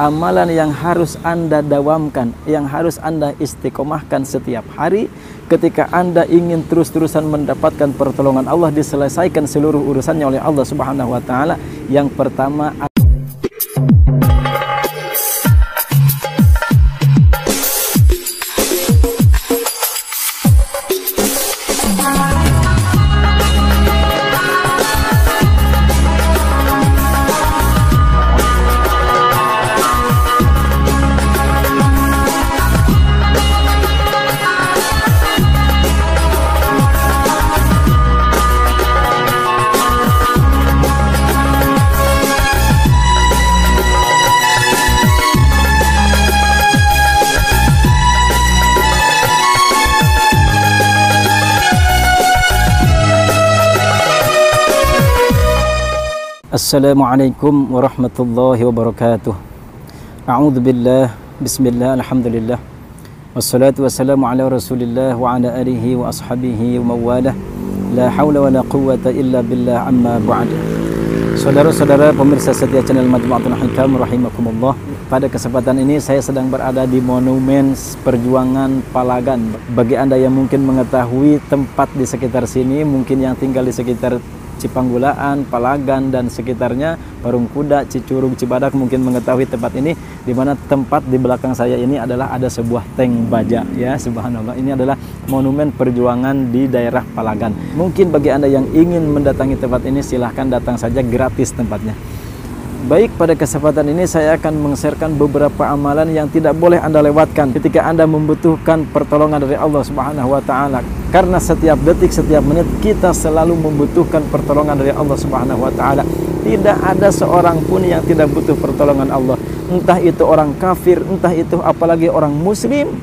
amalan yang harus Anda dawamkan, yang harus Anda istiqomahkan setiap hari ketika Anda ingin terus-terusan mendapatkan pertolongan Allah, diselesaikan seluruh urusannya oleh Allah Subhanahu wa taala. Yang pertama, Assalamualaikum warahmatullahi wabarakatuh. A'udzubillah, bismillah, alhamdulillah. Wassalatu wassalamu ala rasulillah wa ala alihi wa ashabihi wa mawalah. La hawla wa la quwwata illa billah, amma ba'd. Saudara-saudara pemirsa setia channel Majmu'atul Hikaam rahimakumullah. Pada kesempatan ini saya sedang berada di Monumen Perjuangan Palagan. Bagi Anda yang mungkin mengetahui tempat di sekitar sini, mungkin yang tinggal di sekitar Cipanggulaan, Palagan dan sekitarnya, Barung Kuda, Cicurug, Cibadak, mungkin mengetahui tempat ini, di mana tempat di belakang saya ini adalah ada sebuah tank baja, ya subhanallah. Ini adalah monumen perjuangan di daerah Palagan. Mungkin bagi Anda yang ingin mendatangi tempat ini, silahkan datang saja, gratis tempatnya. Baik, pada kesempatan ini saya akan meng-sharekan beberapa amalan yang tidak boleh Anda lewatkan ketika Anda membutuhkan pertolongan dari Allah Subhanahu wa taala. Karena setiap detik, setiap menit kita selalu membutuhkan pertolongan dari Allah Subhanahu wa taala. Tidak ada seorang pun yang tidak butuh pertolongan Allah. Entah itu orang kafir, entah itu apalagi orang muslim,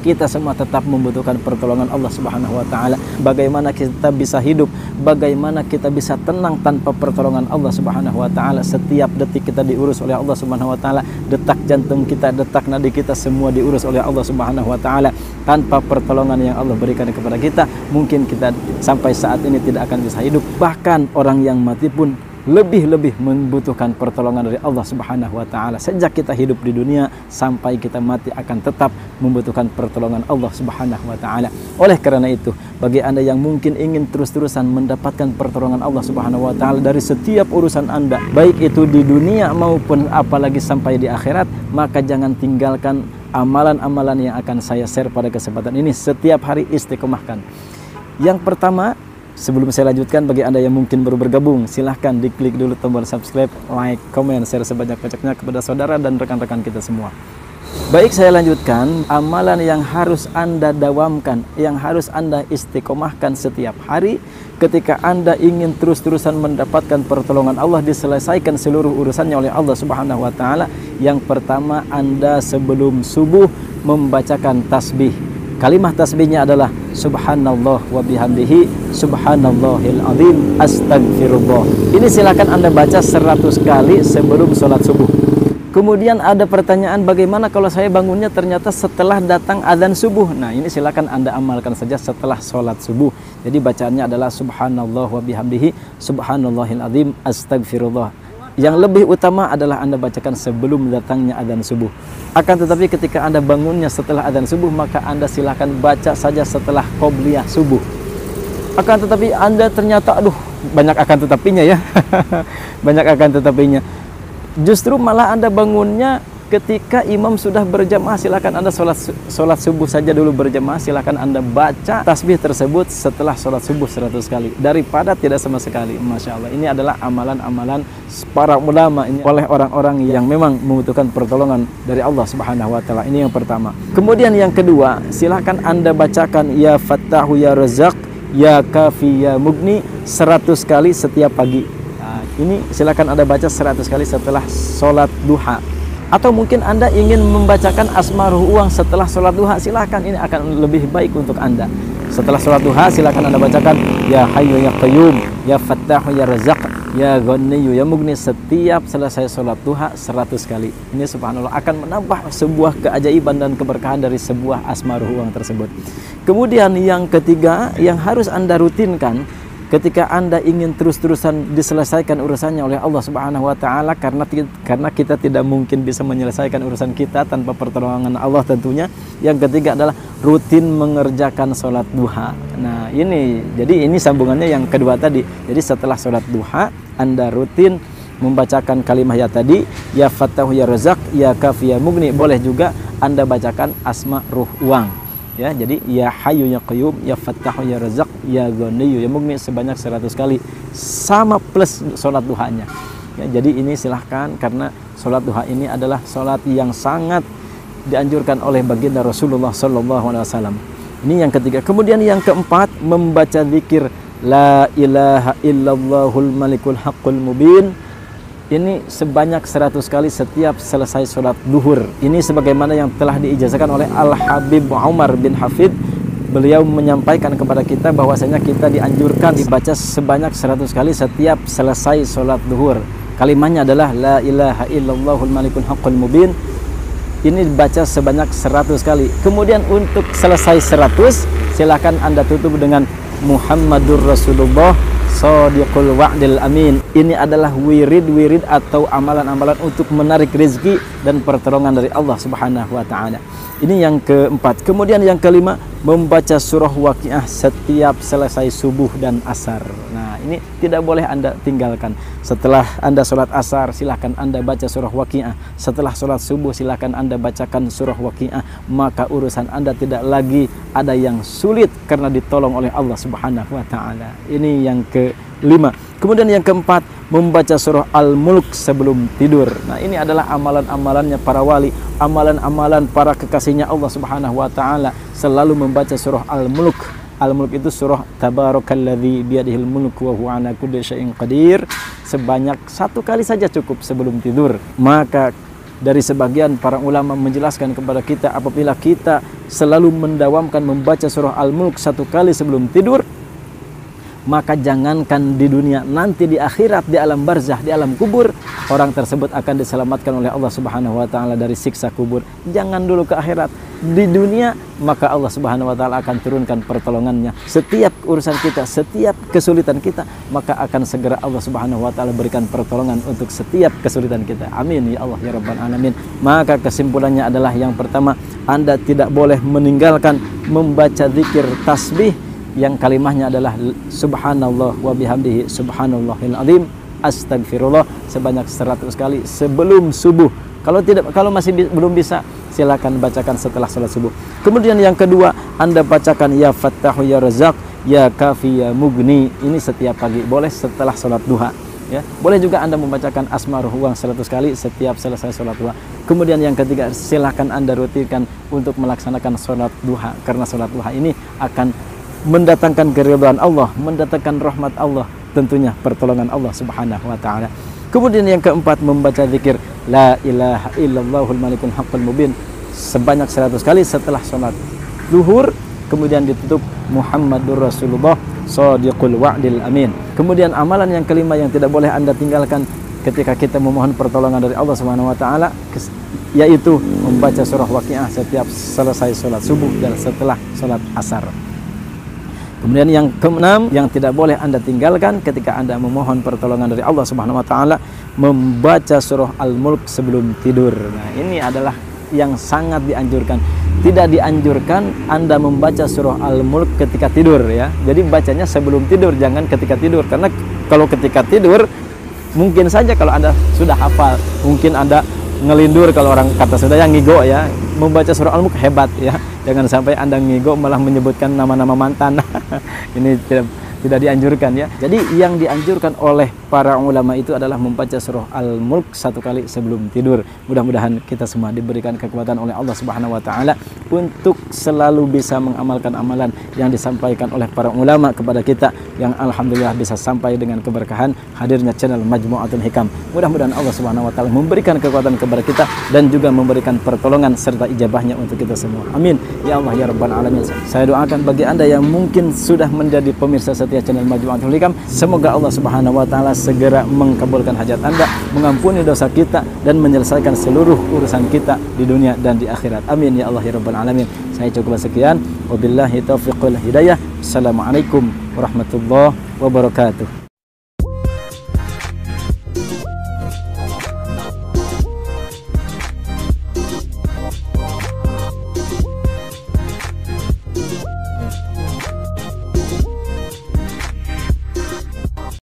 kita semua tetap membutuhkan pertolongan Allah Subhanahu wa taala. Bagaimana kita bisa hidup? Bagaimana kita bisa tenang tanpa pertolongan Allah Subhanahu wa taala? Setiap detik kita diurus oleh Allah Subhanahu wa taala. Detak jantung kita, detak nadi kita semua diurus oleh Allah Subhanahu wa taala. Tanpa pertolongan yang Allah berikan kepada kita, mungkin kita sampai saat ini tidak akan bisa hidup. Bahkan orang yang mati pun lebih-lebih membutuhkan pertolongan dari Allah Subhanahu wa taala. Sejak kita hidup di dunia sampai kita mati akan tetap membutuhkan pertolongan Allah Subhanahu wa taala. Oleh karena itu, bagi Anda yang mungkin ingin terus-terusan mendapatkan pertolongan Allah Subhanahu wa taala dari setiap urusan Anda, baik itu di dunia maupun apalagi sampai di akhirat, maka jangan tinggalkan amalan-amalan yang akan saya share pada kesempatan ini. Setiap hari istiqomahkan. Yang pertama, sebelum saya lanjutkan, bagi Anda yang mungkin baru bergabung, silahkan diklik dulu tombol subscribe, like, comment, share sebanyak-banyaknya kepada saudara dan rekan-rekan kita semua. Baik, saya lanjutkan. Amalan yang harus Anda dawamkan, yang harus Anda istiqomahkan setiap hari ketika Anda ingin terus-terusan mendapatkan pertolongan Allah, diselesaikan seluruh urusannya oleh Allah Subhanahu wa taala. Yang pertama, Anda sebelum subuh membacakan tasbih. Kalimat tasbihnya adalah subhanallah wa bihamdihi, subhanallahil azim, astagfirullah. Ini silakan Anda baca 100 kali sebelum sholat subuh. Kemudian ada pertanyaan, bagaimana kalau saya bangunnya ternyata setelah datang azan subuh? Nah, ini silakan Anda amalkan saja setelah sholat subuh. Jadi bacaannya adalah subhanallah wa bihamdihi, subhanallahil azim, astagfirullah. Yang lebih utama adalah Anda bacakan sebelum datangnya adzan subuh. Akan tetapi ketika Anda bangunnya setelah adzan subuh, maka Anda silahkan baca saja setelah qobliyah subuh. Akan tetapi Anda ternyata, aduh, banyak akan tetapinya ya. Banyak akan tetapinya. Justru malah Anda bangunnya ketika imam sudah berjamaah, silahkan Anda sholat subuh saja dulu berjamaah. Silahkan Anda baca tasbih tersebut setelah sholat subuh 100 kali. Daripada tidak sama sekali. Masya Allah. Ini adalah amalan-amalan para ulama ini oleh orang-orang yang memang membutuhkan pertolongan dari Allah Subhanahu wa taala. Ini yang pertama. Kemudian yang kedua, silahkan Anda bacakan ya Fattahu ya Razak ya Kafi ya Mugni 100 kali setiap pagi. Nah, ini silahkan Anda baca 100 kali setelah sholat duha. Atau mungkin Anda ingin membacakan Asmaruh Uang setelah sholat duha, silahkan, ini akan lebih baik untuk Anda. Setelah sholat duha, silahkan Anda bacakan ya Hayyu ya Qayyum, ya Fattahu ya Razak, ya Ghaniyu ya Mugni setiap selesai sholat duha 100 kali. Ini subhanallah akan menambah sebuah keajaiban dan keberkahan dari sebuah Asmaruh Uang tersebut. Kemudian yang ketiga yang harus Anda rutinkan, Ketika Anda ingin terus-terusan diselesaikan urusannya oleh Allah SWT, karena kita tidak mungkin bisa menyelesaikan urusan kita tanpa pertolongan Allah tentunya. Yang ketiga adalah rutin mengerjakan sholat duha. Nah ini, jadi ini sambungannya yang kedua tadi. Jadi setelah sholat duha, Anda rutin membacakan kalimat ya tadi, ya Fattahu ya Razak, ya Kafi ya Mugni. Boleh juga Anda bacakan Asma Ruh Wang. Ya, jadi ya Hayyu ya Qayyum, ya Fattahu ya Razak, ya Ghaniyu ya Mughni sebanyak 100 kali, sama plus sholat duhanya. Ya, jadi ini silahkan, karena sholat duha ini adalah sholat yang sangat dianjurkan oleh baginda Rasulullah SAW. Ini yang ketiga. Kemudian yang keempat, membaca zikir La ilaha illallahul malikul haqqul mubin. Ini sebanyak 100 kali setiap selesai sholat duhur. Ini sebagaimana yang telah diijazahkan oleh Al-Habib Umar bin Hafidh. Beliau menyampaikan kepada kita bahwasanya kita dianjurkan dibaca sebanyak 100 kali setiap selesai sholat duhur. Kalimatnya adalah La ilaha illallahul malikul haqqul mubin. Ini dibaca sebanyak 100 kali. Kemudian untuk selesai 100, silahkan Anda tutup dengan Muhammadur Rasulullah Shadiqul Wa'dil Amin. Ini adalah wirid-wirid atau amalan-amalan untuk menarik rezeki dan pertolongan dari Allah Subhanahu wa Ta'ala. Ini yang keempat. Kemudian yang kelima, membaca surah Waqiah setiap selesai subuh dan asar. Nah, ini tidak boleh Anda tinggalkan. Setelah Anda sholat asar, silahkan Anda baca surah Waqiah. Setelah sholat subuh, silahkan Anda bacakan surah Waqiah. Maka urusan Anda tidak lagi ada yang sulit karena ditolong oleh Allah Subhanahu wa Ta'ala. Ini yang kelima. Kemudian yang keempat, membaca surah Al-Mulk sebelum tidur. Nah, ini adalah amalan-amalannya para wali, amalan-amalan para kekasihnya Allah Subhanahu wa Ta'ala. Selalu membaca surah Al-Mulk. Al-Mulk itu surah Tabarakalladzi biyadihil mulku wa huwa ala kulli syai'in qadir. Sebanyak 1 kali saja cukup sebelum tidur. Maka dari sebagian para ulama menjelaskan kepada kita, apabila kita selalu mendawamkan membaca surah Al-Mulk 1 kali sebelum tidur, maka jangankan di dunia, nanti di akhirat, di alam barzah, di alam kubur, orang tersebut akan diselamatkan oleh Allah Subhanahu wa Ta'ala dari siksa kubur. Jangan dulu ke akhirat, di dunia maka Allah Subhanahu wa Ta'ala akan turunkan pertolongannya. Setiap urusan kita, setiap kesulitan kita, maka akan segera Allah Subhanahu wa Ta'ala berikan pertolongan untuk setiap kesulitan kita. Amin ya Allah ya Rabbal Alamin. Maka kesimpulannya adalah yang pertama, Anda tidak boleh meninggalkan membaca zikir tasbih yang kalimahnya adalah subhanallah wa bihamdihi subhanallahil azim astagfirullah sebanyak 100 kali sebelum subuh. Kalau masih belum bisa, silakan bacakan setelah salat subuh. Kemudian yang kedua, Anda bacakan ya Fattahu ya Razak, ya Kafi ya Mugni. Ini setiap pagi, boleh setelah salat duha. Ya, boleh juga Anda membacakan Asma Ruh Wang 100 kali setiap selesai sholat duha. Kemudian yang ketiga, silahkan Anda rutinkan untuk melaksanakan sholat duha, karena sholat duha ini akan mendatangkan keridhaan Allah, mendatangkan rahmat Allah, tentunya pertolongan Allah Subhanahu wa Ta'ala. Kemudian yang keempat, membaca zikir La ilaha illallahul malikul haqqul mubin sebanyak 100 kali setelah sholat zuhur, kemudian ditutup Muhammadur Rasulullah Shadiqul Wa'dil Amin. Kemudian amalan yang kelima yang tidak boleh Anda tinggalkan ketika kita memohon pertolongan dari Allah Subhanahu wa Ta'ala, yaitu membaca surah Waqiah setiap selesai sholat subuh dan setelah sholat asar. Kemudian yang keenam yang tidak boleh Anda tinggalkan ketika Anda memohon pertolongan dari Allah Subhanahu wa Ta'ala, membaca surah Al-Mulk sebelum tidur. Nah, ini adalah yang sangat dianjurkan. Tidak dianjurkan Anda membaca surah Al-Mulk ketika tidur ya. Jadi bacanya sebelum tidur, jangan ketika tidur, karena kalau ketika tidur mungkin saja kalau Anda sudah hafal, mungkin Anda ngelindur, kalau orang kata sudah yang ngigo ya, membaca surah Al-Mulk hebat ya. Jangan sampai Anda ngigo malah menyebutkan nama-nama mantan. Ini tidak dianjurkan ya. Jadi yang dianjurkan oleh para ulama itu adalah membaca surah Al-Mulk 1 kali sebelum tidur. Mudah-mudahan kita semua diberikan kekuatan oleh Allah Subhanahu wa Ta'ala untuk selalu bisa mengamalkan amalan yang disampaikan oleh para ulama kepada kita, yang alhamdulillah bisa sampai dengan keberkahan hadirnya channel Majmu'atul Hikam. Mudah-mudahan Allah Subhanahu wa Ta'ala memberikan kekuatan kepada kita dan juga memberikan pertolongan serta ijabahnya untuk kita semua. Amin ya Allah ya Rabbal Alamin. Saya doakan bagi Anda yang mungkin sudah menjadi pemirsa channel Majmu'atul Hikam, semoga Allah Subhanahu wa Ta'ala segera mengkabulkan hajat Anda, mengampuni dosa kita, dan menyelesaikan seluruh urusan kita di dunia dan di akhirat. Amin ya Allah ya Rabbal Alamin. Saya cukup sekian. Wabillahi taufiqul hidayah. Assalamualaikum. warahmatullahi wabarakatuh.